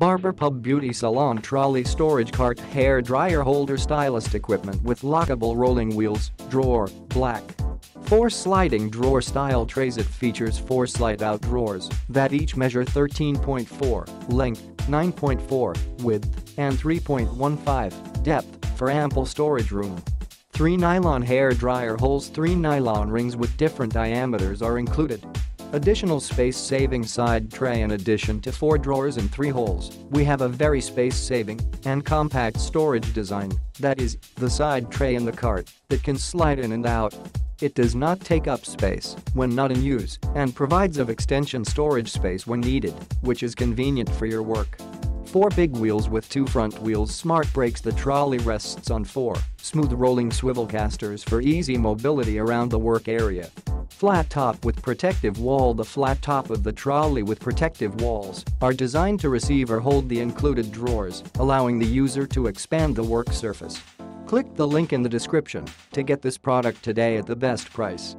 BarberPub Beauty Salon Trolley Storage Cart Hair Dryer Holder Stylist Equipment with Lockable Rolling Wheels, Drawer, Black. 4 sliding drawer style trays. It features 4 slide out drawers that each measure 13.4 length, 9.4 width, and 3.15 depth for ample storage room. 3 nylon hair dryer holes. 3 nylon rings with different diameters are included. Additional space-saving side tray. In addition to 4 drawers and 3 holes, we have a very space-saving and compact storage design, that is, the side tray in the cart that can slide in and out. It does not take up space when not in use and provides of extension storage space when needed, which is convenient for your work. 4 big wheels with 2 front wheels. Smart brakes. The trolley rests on 4 smooth rolling swivel casters for easy mobility around the work area. Flat top with protective wall. The flat top of the trolley with protective walls are designed to receive or hold the included drawers, allowing the user to expand the work surface. Click the link in the description to get this product today at the best price.